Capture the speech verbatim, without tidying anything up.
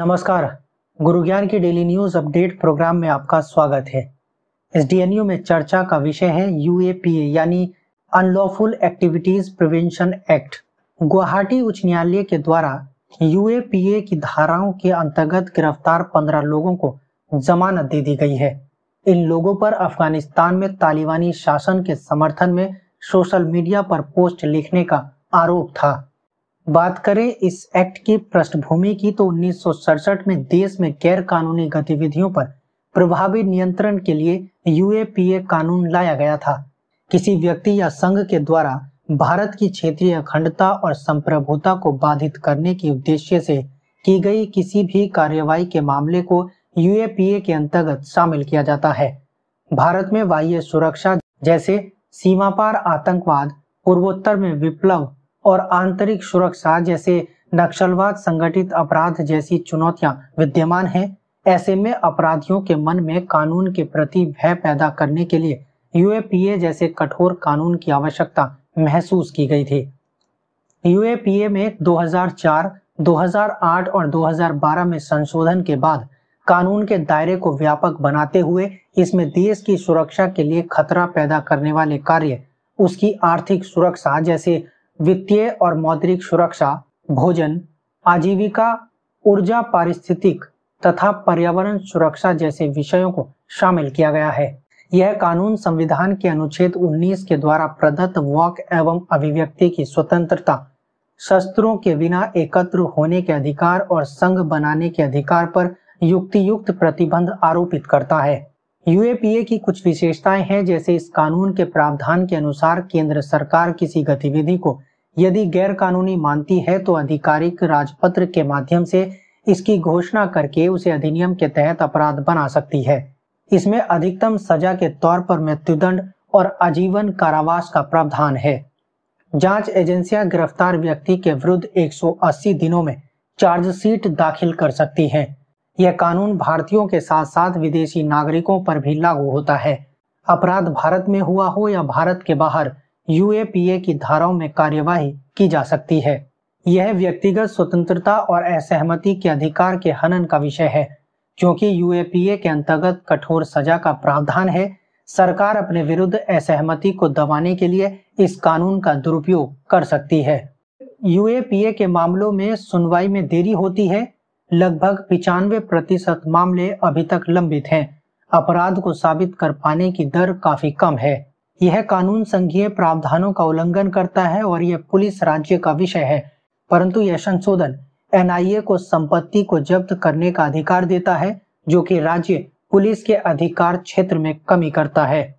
नमस्कार, गुरु ज्ञान की डेली न्यूज अपडेट प्रोग्राम में आपका स्वागत है। इस डी एन यू में चर्चा का विषय है यू ए पी ए यानी unlawful activities prevention act. Guwahati उच्च न्यायालय के द्वारा यू ए पी ए की धाराओं के अंतर्गत गिरफ्तार पंद्रह लोगों को जमानत दे दी गई है। इन लोगों पर अफगानिस्तान में तालिबानी शासन के समर्थन में सोशल मीडिया पर पोस्ट लिखने का आरोप था। बात करें इस एक्ट की पृष्ठभूमि की तो उन्नीस सौ सड़सठ में देश में गैर कानूनी गतिविधियों पर प्रभावी नियंत्रण के लिए यू ए पी ए कानून लाया गया था। किसी व्यक्ति या संघ के द्वारा भारत की क्षेत्रीय अखंडता और संप्रभुता को बाधित करने के उद्देश्य से की गई किसी भी कार्यवाही के मामले को यू ए पी ए के अंतर्गत शामिल किया जाता है। भारत में बाह्य सुरक्षा जैसे सीमापार आतंकवाद, पूर्वोत्तर में विप्लव और आंतरिक सुरक्षा जैसे नक्सलवाद, संगठित अपराध जैसी चुनौतियां विद्यमान हैं। ऐसे में अपराधियों के मन में कानून के प्रति भय पैदा करने के लिए यू ए पी ए जैसे कठोर कानून की आवश्यकता महसूस की गई थी। यू ए पी ए में दो हज़ार चार, दो हज़ार आठ और दो हज़ार बारह में संशोधन के बाद कानून के दायरे को व्यापक बनाते हुए इसमें देश की सुरक्षा के लिए खतरा पैदा करने वाले कार्य, उसकी आर्थिक सुरक्षा जैसे वित्तीय और मौद्रिक सुरक्षा, भोजन, आजीविका, ऊर्जा, पारिस्थितिक तथा पर्यावरण सुरक्षा जैसे विषयों को शामिल किया गया है। यह कानून संविधान के अनुच्छेद उन्नीस के द्वारा प्रदत्त वाक एवं अभिव्यक्ति की स्वतंत्रता, शस्त्रों के बिना एकत्र होने के अधिकार और संघ बनाने के अधिकार पर युक्तियुक्त प्रतिबंध आरोपित करता है। यू ए पी ए की कुछ विशेषताएं हैं, जैसे इस कानून के प्रावधान के अनुसार केंद्र सरकार किसी गतिविधि को यदि गैर कानूनी मानती है तो आधिकारिक राजपत्र के माध्यम से इसकी घोषणा करके उसे अधिनियम के तहत अपराध बना सकती है। इसमें अधिकतम सजा के तौर पर मृत्युदंड और आजीवन कारावास का प्रावधान है। जांच एजेंसियां गिरफ्तार व्यक्ति के विरुद्ध एक सौ अस्सी दिनों में चार्जशीट दाखिल कर सकती है। यह कानून भारतीयों के साथ साथ विदेशी नागरिकों पर भी लागू होता है। अपराध भारत में हुआ हो या भारत के बाहर, यू ए पी ए की धाराओं में कार्यवाही की जा सकती है। यह व्यक्तिगत स्वतंत्रता और असहमति के अधिकार के हनन का विषय है। क्योंकि यू ए पी ए के अंतर्गत कठोर सजा का प्रावधान है, सरकार अपने विरुद्ध असहमति को दबाने के लिए इस कानून का दुरुपयोग कर सकती है। यू ए पी ए के मामलों में सुनवाई में देरी होती है। लगभग पिचानवे प्रतिशत मामले अभी तक लंबित हैं। अपराध को साबित कर पाने की दर काफी कम है। यह कानून संघीय प्रावधानों का उल्लंघन करता है और यह पुलिस राज्य का विषय है, परंतु यह संशोधन एन आई ए को संपत्ति को जब्त करने का अधिकार देता है, जो कि राज्य पुलिस के अधिकार क्षेत्र में कमी करता है।